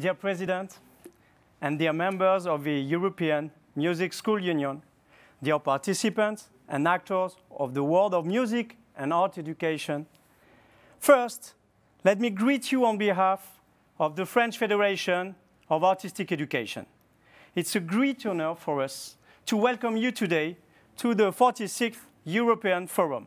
dear President, and dear members of the European Music School Union, dear participants and actors of the world of music and art education, first, let me greet you on behalf of the French Federation of Artistic Education. It's a great honor for us to welcome you today to the 46th European Forum.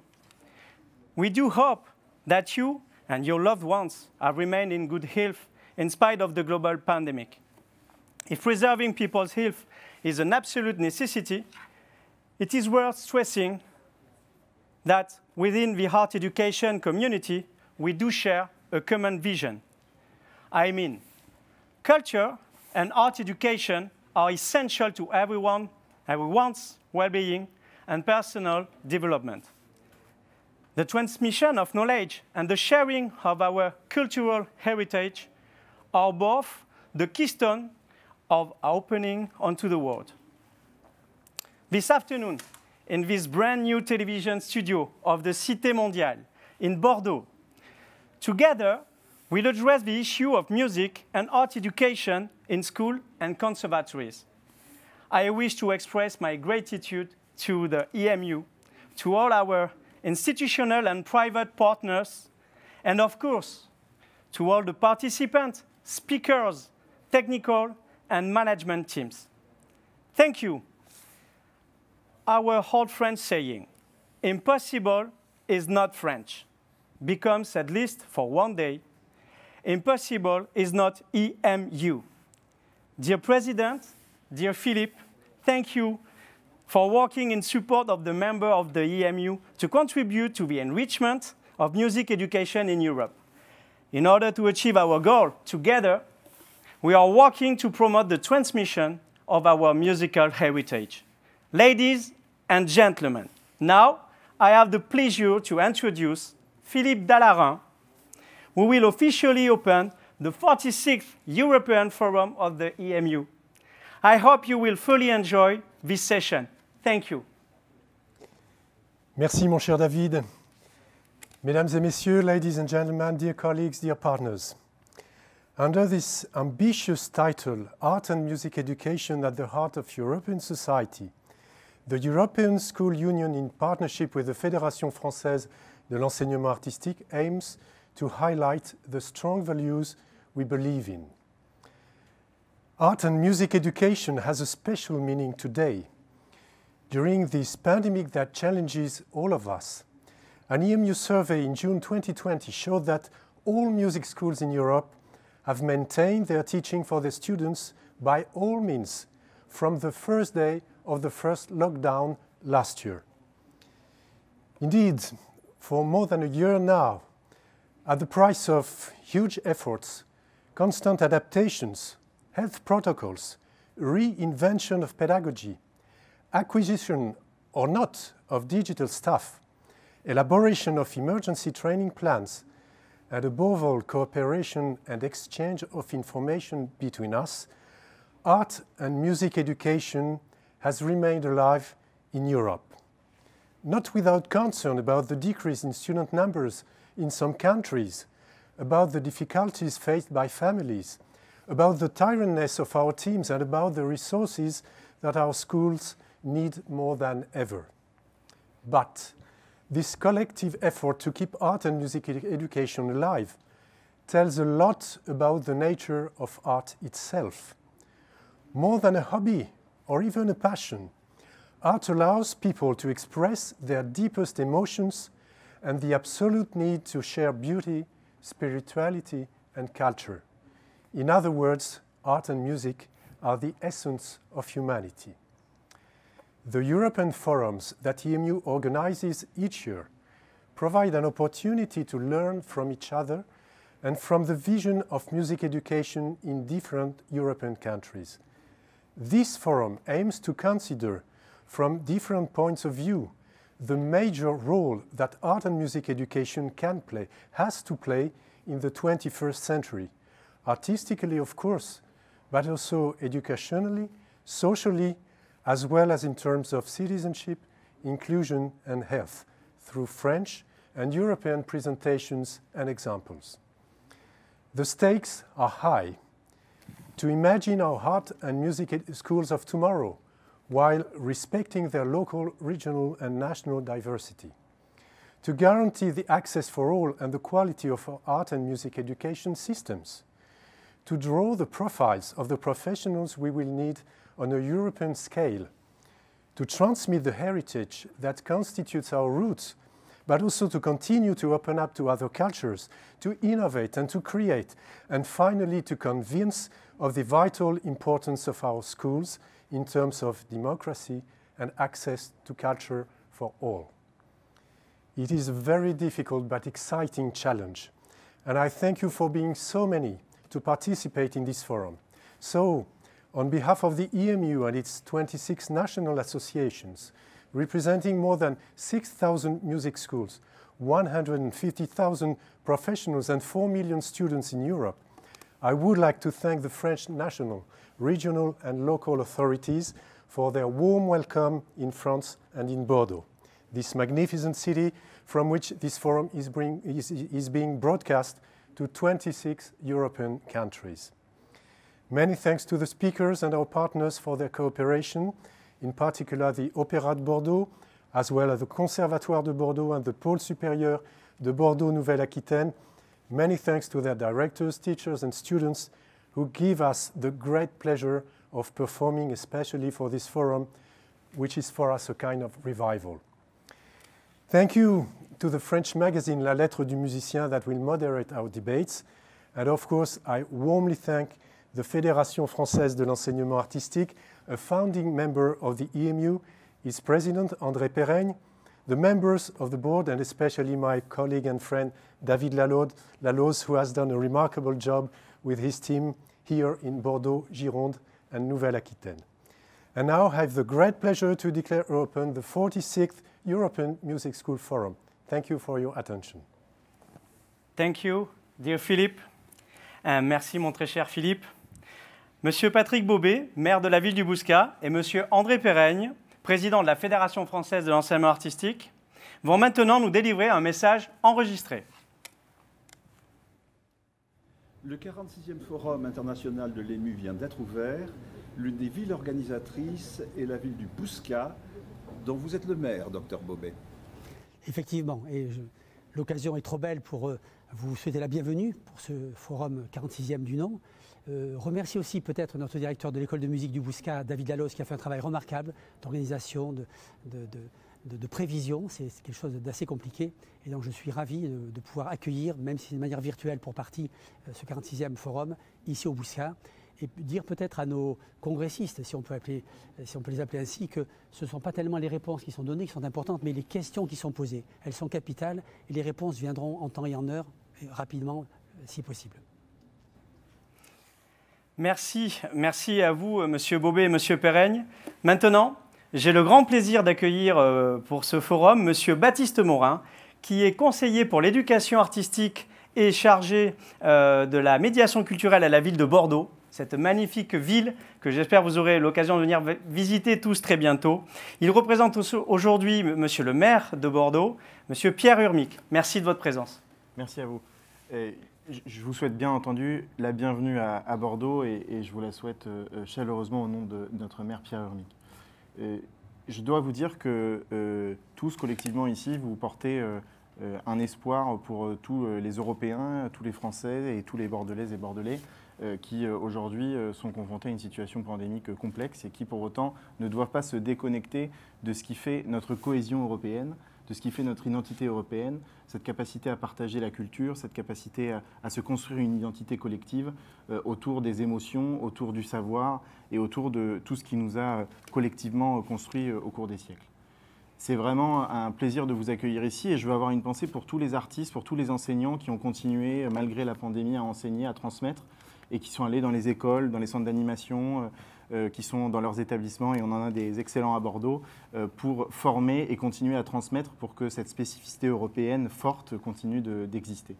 We do hope that you and your loved ones have remained in good health in spite of the global pandemic. If preserving people's health is an absolute necessity, it is worth stressing that within the art education community, we do share a common vision. I mean, culture and art education are essential to everyone's well-being and personal development. The transmission of knowledge and the sharing of our cultural heritage are both the keystone of our opening onto the world. This afternoon, in this brand new television studio of the Cité Mondiale in Bordeaux, together, we'll address the issue of music and art education in school and conservatories. I wish to express my gratitude to the EMU, to all our institutional and private partners, and of course, to all the participants, speakers, technical and management teams. Thank you. Our old French saying, impossible is not French, becomes, at least for one day, impossible is not EMU. Dear President, dear Philippe, thank you for working in support of the member of the EMU to contribute to the enrichment of music education in Europe. In order to achieve our goal together, we are working to promote the transmission of our musical heritage. Ladies and gentlemen, now I have the pleasure to introduce Philippe Dalarun, who will officially open the 46th European Forum of the EMU. I hope you will fully enjoy this session. Thank you. Merci, mon cher David. Mesdames et messieurs, ladies and gentlemen, dear colleagues, dear partners. Under this ambitious title, Art and Music Education at the Heart of European Society, the European School Union, in partnership with the Fédération Française de l'Enseignement Artistique, aims to highlight the strong values we believe in. Art and music education has a special meaning today. During this pandemic that challenges all of us, an EMU survey in June 2020 showed that all music schools in Europe have maintained their teaching for their students by all means from the first day of the first lockdown last year. Indeed, for more than a year now, at the price of huge efforts, constant adaptations, health protocols, reinvention of pedagogy, acquisition or not of digital staff, elaboration of emergency training plans, and above all, cooperation and exchange of information between us, art and music education has remained alive in Europe. Not without concern about the decrease in student numbers in some countries, about the difficulties faced by families, about the tiredness of our teams, and about the resources that our schools need more than ever. But this collective effort to keep art and music education alive tells a lot about the nature of art itself. More than a hobby or even a passion, art allows people to express their deepest emotions and the absolute need to share beauty, spirituality, and culture. In other words, art and music are the essence of humanity. The European forums that EMU organizes each year provide an opportunity to learn from each other and from the vision of music education in different European countries. This forum aims to consider from different points of view the major role that art and music education can play, has to play in the 21st century, artistically of course, but also educationally, socially, as well as in terms of citizenship, inclusion and health, through French and European presentations and examples. The stakes are high. to imagine our art and music schools of tomorrow while respecting their local, regional and national diversity. To guarantee the access for all and the quality of our art and music education systems. To draw the profiles of the professionals we will need on a European scale. To transmit the heritage that constitutes our roots, but also to continue to open up to other cultures, to innovate and to create, and finally to convince of the vital importance of our schools in terms of democracy and access to culture for all. It is a very difficult but exciting challenge, and I thank you for being so many to participate in this forum. So, on behalf of the EMU and its 26 national associations, representing more than 6,000 music schools, 150,000 professionals and 4 million students in Europe, I would like to thank the French national, regional and local authorities for their warm welcome in France and in Bordeaux, this magnificent city from which this forum is being broadcast to 26 European countries. Many thanks to the speakers and our partners for their cooperation, in particular the Opéra de Bordeaux, as well as the Conservatoire de Bordeaux and the Pôle Supérieur de Bordeaux-Nouvelle Aquitaine. Many thanks to their directors, teachers and students who give us the great pleasure of performing, especially for this forum, which is for us a kind of revival. Thank you to the French magazine La Lettre du Musicien that will moderate our debates. And of course, I warmly thank the Fédération Française de l'Enseignement Artistique, a founding member of the EMU, its president, André Peyrègne, the members of the board, and especially my colleague and friend, David Lalaud, who has done a remarkable job with his team here in Bordeaux, Gironde, and Nouvelle-Aquitaine. And now I have the great pleasure to declare open the 46th European Music School Forum. Thank you for your attention. Thank you, dear Philippe. Merci, mon très cher Philippe. Monsieur Patrick Bobet, maire de la ville du Bouscat, et monsieur André Peyrègne, président de la Fédération française de l'enseignement artistique, vont maintenant nous délivrer un message enregistré. Le 46e Forum international de l'EMU vient d'être ouvert. L'une des villes organisatrices est la ville du Bouscat, dont vous êtes le maire, docteur Bobet. Effectivement, et l'occasion est trop belle pour vous souhaiter la bienvenue pour ce Forum 46e du nom. Remercie aussi peut-être notre directeur de l'école de musique du Bouscat, David Lalaud, qui a fait un travail remarquable d'organisation, de prévision. C'est quelque chose d'assez compliqué. Et donc je suis ravi de pouvoir accueillir, même si de manière virtuelle pour partie, ce 46e forum ici au Bouscat. Et dire peut-être à nos congressistes, si on peut les appeler ainsi, que ce ne sont pas tellement les réponses qui sont données qui sont importantes, mais les questions qui sont posées. Elles sont capitales et les réponses viendront en temps et en heure, et rapidement si possible. Merci, merci à vous, monsieur Bobet et monsieur Peyrègne. Maintenant, j'ai le grand plaisir d'accueillir pour ce forum monsieur Baptiste Maurin, qui est conseiller pour l'éducation artistique et chargé de la médiation culturelle à la ville de Bordeaux, cette magnifique ville que j'espère vous aurez l'occasion de venir visiter tous très bientôt. Il représente aujourd'hui monsieur le maire de Bordeaux, monsieur Pierre Hurmic. Merci de votre présence. Merci à vous. Et je vous souhaite bien entendu la bienvenue à Bordeaux et je vous la souhaite chaleureusement au nom de notre maire Pierre Hurmic. Je dois vous dire que tous collectivement ici, vous portez un espoir pour tous les Européens, tous les Français et tous les Bordelaises et Bordelais qui aujourd'hui sont confrontés à une situation pandémique complexe et qui pour autant ne doivent pas se déconnecter de ce qui fait notre cohésion européenne, de ce qui fait notre identité européenne, cette capacité à partager la culture, cette capacité à se construire une identité collective autour des émotions, autour du savoir et autour de tout ce qui nous a collectivement construit au cours des siècles. C'est vraiment un plaisir de vous accueillir ici et je veux avoir une pensée pour tous les artistes, pour tous les enseignants qui ont continué, malgré la pandémie, à enseigner, à transmettre et qui sont allés dans les écoles, dans les centres d'animation, qui sont dans leurs établissements, et on en a des excellents à Bordeaux, pour former et continuer à transmettre pour que cette spécificité européenne forte continue d'exister.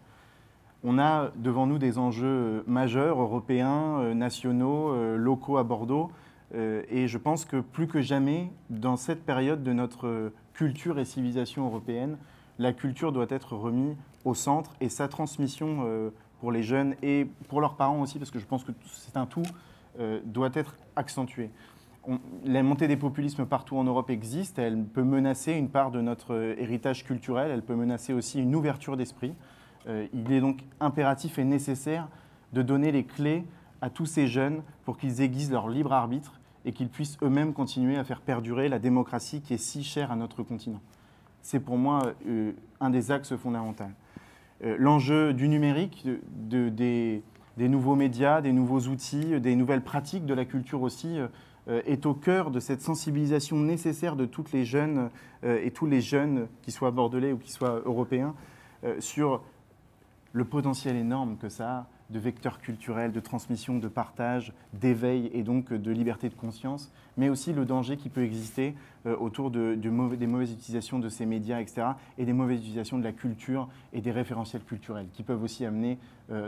On a devant nous des enjeux majeurs, européens, nationaux, locaux à Bordeaux, et je pense que plus que jamais, dans cette période de notre culture et civilisation européenne, la culture doit être remise au centre, et sa transmission pour les jeunes et pour leurs parents aussi, parce que je pense que c'est un tout, doit être accentué. La montée des populismes partout en Europe existe, elle peut menacer une part de notre héritage culturel, elle peut menacer aussi une ouverture d'esprit. Il est donc impératif et nécessaire de donner les clés à tous ces jeunes pour qu'ils aiguisent leur libre arbitre et qu'ils puissent eux-mêmes continuer à faire perdurer la démocratie qui est si chère à notre continent. C'est pour moi un des axes fondamentaux. L'enjeu du numérique, des nouveaux médias, des nouveaux outils, des nouvelles pratiques de la culture aussi, est au cœur de cette sensibilisation nécessaire de toutes les jeunes et tous les jeunes, qu'ils soient bordelais ou qu'ils soient européens, sur le potentiel énorme que ça a de vecteurs culturels, de transmission, de partage, d'éveil et donc de liberté de conscience, mais aussi le danger qui peut exister autour des mauvaises utilisations de ces médias, etc., et des mauvaises utilisations de la culture et des référentiels culturels, qui peuvent aussi amener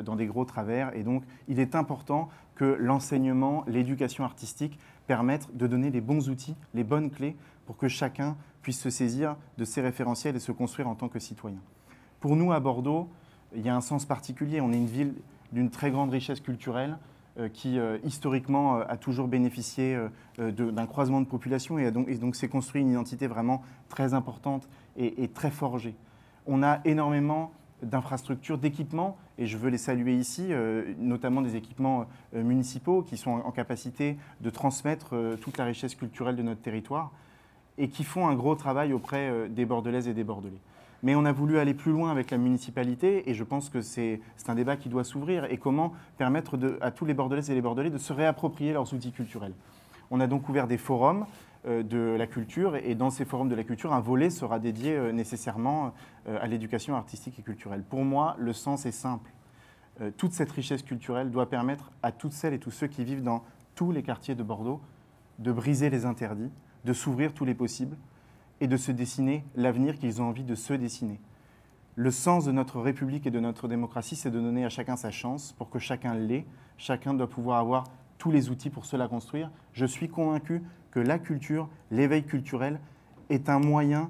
dans des gros travers. Et donc, il est important que l'enseignement, l'éducation artistique permettent de donner les bons outils, les bonnes clés, pour que chacun puisse se saisir de ces référentiels et se construire en tant que citoyen. Pour nous, à Bordeaux, il y a un sens particulier. On est une ville d'une très grande richesse culturelle qui, historiquement, a toujours bénéficié d'un croisement de population et donc s'est construit une identité vraiment très importante et très forgée. On a énormément d'infrastructures, d'équipements, et je veux les saluer ici, notamment des équipements municipaux qui sont en capacité de transmettre toute la richesse culturelle de notre territoire et qui font un gros travail auprès des Bordelaises et des Bordelais. Mais on a voulu aller plus loin avec la municipalité et je pense que c'est un débat qui doit s'ouvrir et comment permettre à tous les Bordelaises et les Bordelais de se réapproprier leurs outils culturels. On a donc ouvert des forums de la culture et dans ces forums de la culture, un volet sera dédié nécessairement à l'éducation artistique et culturelle. Pour moi, le sens est simple. Toute cette richesse culturelle doit permettre à toutes celles et tous ceux qui vivent dans tous les quartiers de Bordeaux de briser les interdits, de s'ouvrir tous les possibles et de se dessiner l'avenir qu'ils ont envie de se dessiner. Le sens de notre République et de notre démocratie, c'est de donner à chacun sa chance pour que chacun l'ait. Chacun doit pouvoir avoir tous les outils pour se la construire. Je suis convaincu que la culture, l'éveil culturel, est un moyen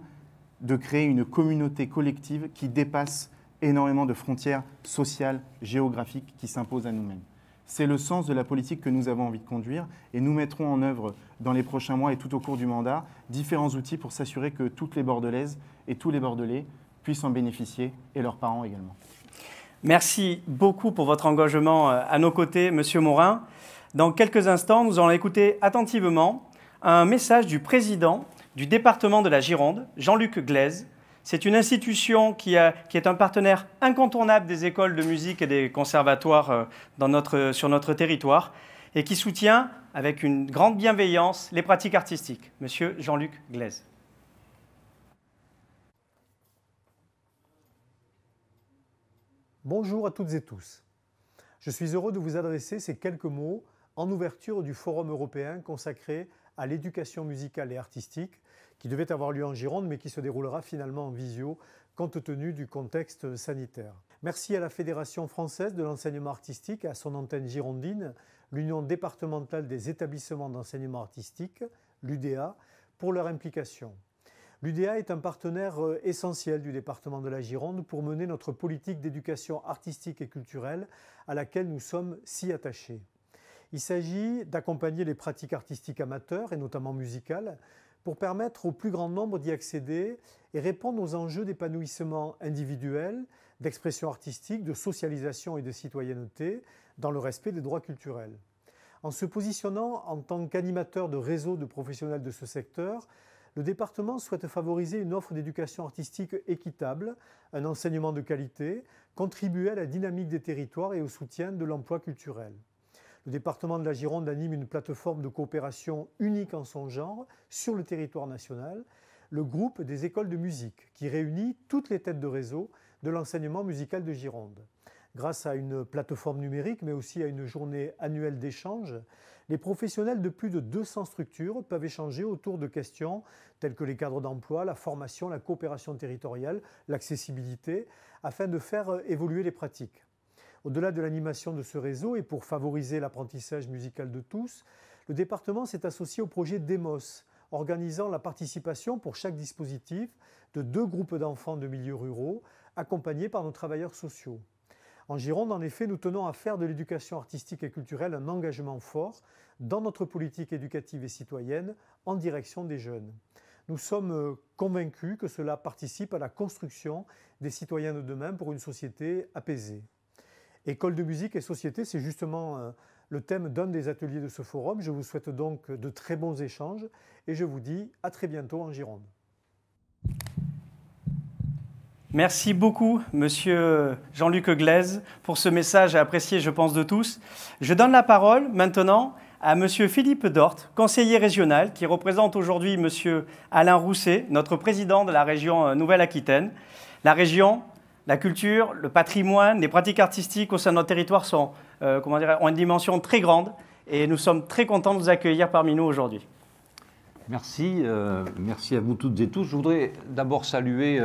de créer une communauté collective qui dépasse énormément de frontières sociales, géographiques qui s'imposent à nous-mêmes. C'est le sens de la politique que nous avons envie de conduire et nous mettrons en œuvre dans les prochains mois et tout au cours du mandat différents outils pour s'assurer que toutes les Bordelaises et tous les Bordelais puissent en bénéficier et leurs parents également. Merci beaucoup pour votre engagement à nos côtés, Monsieur Maurin. Dans quelques instants, nous allons écouter attentivement un message du président du département de la Gironde, Jean-Luc Gleyze. C'est une institution qui est un partenaire incontournable des écoles de musique et des conservatoires sur notre territoire et qui soutient avec une grande bienveillance les pratiques artistiques. Monsieur Jean-Luc Gleyze. Bonjour à toutes et tous. Je suis heureux de vous adresser ces quelques mots en ouverture du Forum européen consacré à l'éducation musicale et artistique qui devait avoir lieu en Gironde, mais qui se déroulera finalement en visio, compte tenu du contexte sanitaire. Merci à la Fédération Française de l'Enseignement Artistique, à son antenne girondine, l'Union départementale des établissements d'enseignement artistique, l'UDA, pour leur implication. L'UDA est un partenaire essentiel du département de la Gironde pour mener notre politique d'éducation artistique et culturelle à laquelle nous sommes si attachés. Il s'agit d'accompagner les pratiques artistiques amateurs, et notamment musicales, pour permettre au plus grand nombre d'y accéder et répondre aux enjeux d'épanouissement individuel, d'expression artistique, de socialisation et de citoyenneté dans le respect des droits culturels. En se positionnant en tant qu'animateur de réseaux de professionnels de ce secteur, le département souhaite favoriser une offre d'éducation artistique équitable, un enseignement de qualité, contribuer à la dynamique des territoires et au soutien de l'emploi culturel. Le département de la Gironde anime une plateforme de coopération unique en son genre sur le territoire national, le groupe des écoles de musique, qui réunit toutes les têtes de réseau de l'enseignement musical de Gironde. Grâce à une plateforme numérique, mais aussi à une journée annuelle d'échange, les professionnels de plus de 200 structures peuvent échanger autour de questions telles que les cadres d'emploi, la formation, la coopération territoriale, l'accessibilité, afin de faire évoluer les pratiques. Au-delà de l'animation de ce réseau et pour favoriser l'apprentissage musical de tous, le département s'est associé au projet Demos, organisant la participation pour chaque dispositif de 2 groupes d'enfants de milieux ruraux accompagnés par nos travailleurs sociaux. En Gironde, en effet, nous tenons à faire de l'éducation artistique et culturelle un engagement fort dans notre politique éducative et citoyenne en direction des jeunes. Nous sommes convaincus que cela participe à la construction des citoyens de demain pour une société apaisée. École de musique et société, c'est justement le thème d'un des ateliers de ce forum. Je vous souhaite donc de très bons échanges et je vous dis à très bientôt en Gironde. Merci beaucoup, monsieur Jean-Luc Gleyze, pour ce message apprécié, je pense, de tous. Je donne la parole maintenant à monsieur Philippe Dorthe, conseiller régional, qui représente aujourd'hui monsieur Alain Rousset, notre président de la région Nouvelle-Aquitaine. La région, la culture, le patrimoine, les pratiques artistiques au sein de notre territoire sont, ont une dimension très grande et nous sommes très contents de vous accueillir parmi nous aujourd'hui. Merci, merci à vous toutes et tous. Je voudrais d'abord saluer...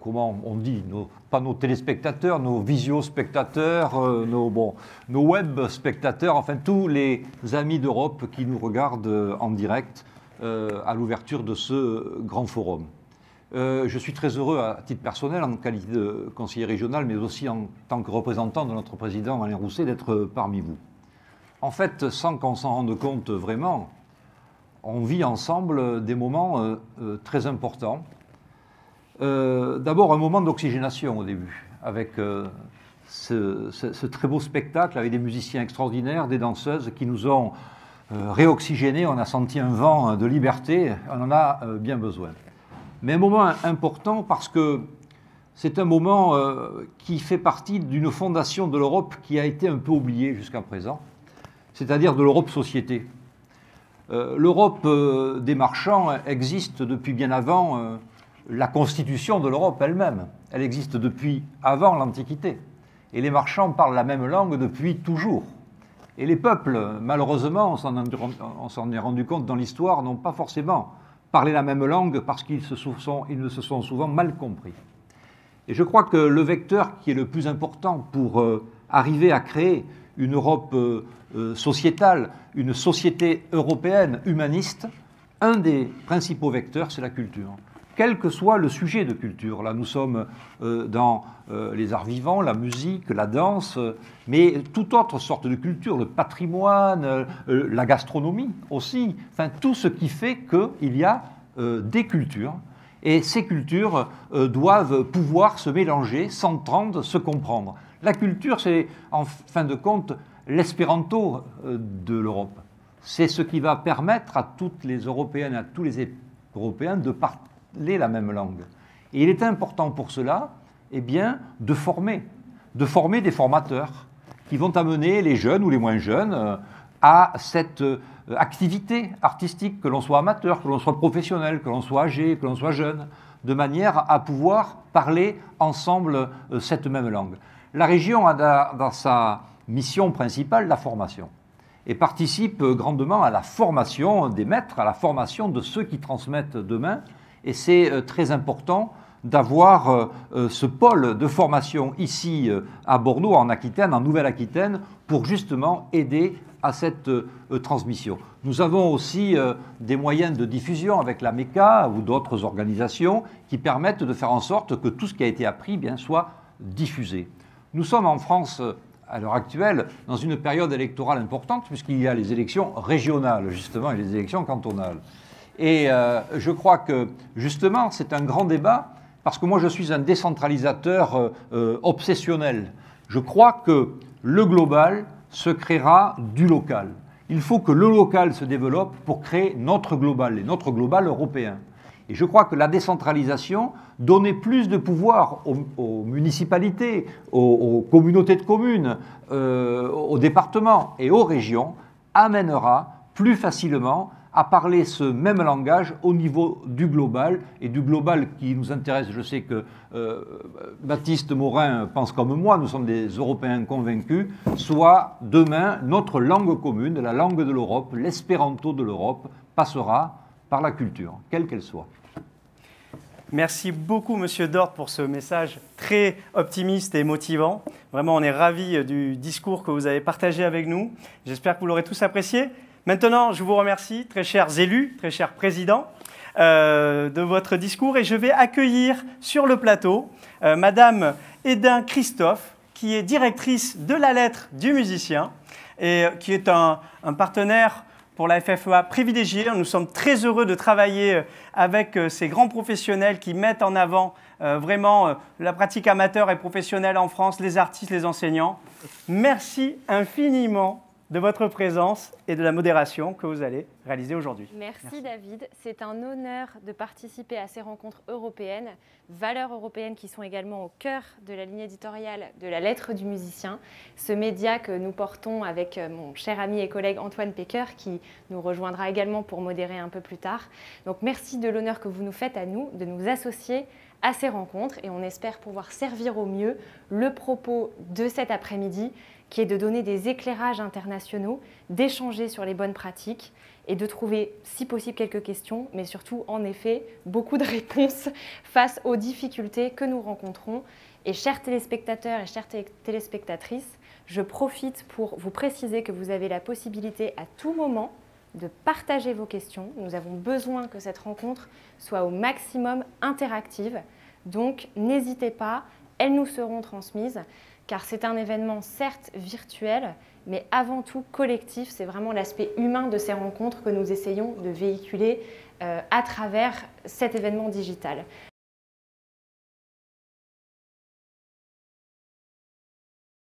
comment on dit, pas nos téléspectateurs, nos visio-spectateurs, nos web-spectateurs, enfin tous les amis d'Europe qui nous regardent en direct à l'ouverture de ce grand forum. Je suis très heureux à titre personnel, en qualité de conseiller régional, mais aussi en tant que représentant de notre président Alain Rousset, d'être parmi vous. En fait, sans qu'on s'en rende compte vraiment, on vit ensemble des moments très importants. D'abord un moment d'oxygénation au début, avec ce très beau spectacle, avec des musiciens extraordinaires, des danseuses qui nous ont réoxygénés, on a senti un vent de liberté, on en a bien besoin. Mais un moment important parce que c'est un moment qui fait partie d'une fondation de l'Europe qui a été un peu oubliée jusqu'à présent, c'est-à-dire de l'Europe société. L'Europe des marchands existe depuis bien avant... la constitution de l'Europe elle-même, elle existe depuis avant l'Antiquité. Et les marchands parlent la même langue depuis toujours. Et les peuples, malheureusement, on s'en est rendu compte dans l'histoire, n'ont pas forcément parlé la même langue parce qu'ils ne se sont souvent mal compris. Et je crois que le vecteur qui est le plus important pour arriver à créer une Europe sociétale, une société européenne humaniste, un des principaux vecteurs, c'est la culture. Quel que soit le sujet de culture. Là, nous sommes dans les arts vivants, la musique, la danse, mais toute autre sorte de culture, le patrimoine, la gastronomie aussi, enfin tout ce qui fait qu'il y a des cultures, et ces cultures doivent pouvoir se mélanger, s'entendre, se comprendre. La culture, c'est en fin de compte l'espéranto de l'Europe. C'est ce qui va permettre à toutes les Européennes, à tous les Européens de partager la même langue. Et il est important pour cela, eh bien, de former des formateurs qui vont amener les jeunes ou les moins jeunes à cette activité artistique, que l'on soit amateur, que l'on soit professionnel, que l'on soit âgé, que l'on soit jeune, de manière à pouvoir parler ensemble cette même langue. La région a dans sa mission principale la formation et participe grandement à la formation des maîtres, à la formation de ceux qui transmettent demain. Et c'est très important d'avoir ce pôle de formation ici à Bordeaux, en Aquitaine, en Nouvelle-Aquitaine, pour justement aider à cette transmission. Nous avons aussi des moyens de diffusion avec la MECA ou d'autres organisations qui permettent de faire en sorte que tout ce qui a été appris bien, soit diffusé. Nous sommes en France, à l'heure actuelle, dans une période électorale importante puisqu'il y a les élections régionales justement et les élections cantonales. Et je crois que, justement, c'est un grand débat, parce que moi, je suis un décentralisateur obsessionnel. Je crois que le global se créera du local. Il faut que le local se développe pour créer notre global, et notre global européen. Et je crois que la décentralisation donnait plus de pouvoir aux municipalités, aux communautés de communes, aux départements et aux régions, amènera plus facilement à parler ce même langage au niveau du global, et du global qui nous intéresse. Je sais que Baptiste Maurin pense comme moi, nous sommes des Européens convaincus, soit demain notre langue commune, la langue de l'Europe, l'espéranto de l'Europe, passera par la culture, quelle qu'elle soit. Merci beaucoup, monsieur Dorthe, pour ce message très optimiste et motivant. Vraiment, on est ravis du discours que vous avez partagé avec nous. J'espère que vous l'aurez tous apprécié. Maintenant, je vous remercie, très chers élus, très chers présidents, de votre discours. Et je vais accueillir sur le plateau Madame Edine Christophe, qui est directrice de La Lettre du Musicien et qui est un partenaire pour la FFEA privilégiée. Nous sommes très heureux de travailler avec ces grands professionnels qui mettent en avant vraiment la pratique amateur et professionnelle en France, les artistes, les enseignants. Merci infiniment de votre présence et de la modération que vous allez réaliser aujourd'hui. Merci David, c'est un honneur de participer à ces rencontres européennes, valeurs européennes qui sont également au cœur de la ligne éditoriale de La Lettre du Musicien, ce média que nous portons avec mon cher ami et collègue Antoine Pécœur qui nous rejoindra également pour modérer un peu plus tard. Donc merci de l'honneur que vous nous faites à nous, de nous associer à ces rencontres et on espère pouvoir servir au mieux le propos de cet après-midi qui est de donner des éclairages internationaux, d'échanger sur les bonnes pratiques et de trouver, si possible, quelques questions, mais surtout, en effet, beaucoup de réponses face aux difficultés que nous rencontrons. Et chers téléspectateurs et chères téléspectatrices, je profite pour vous préciser que vous avez la possibilité à tout moment de partager vos questions. Nous avons besoin que cette rencontre soit au maximum interactive. Donc, n'hésitez pas, elles nous seront transmises. Car c'est un événement certes virtuel, mais avant tout collectif. C'est vraiment l'aspect humain de ces rencontres que nous essayons de véhiculer à travers cet événement digital.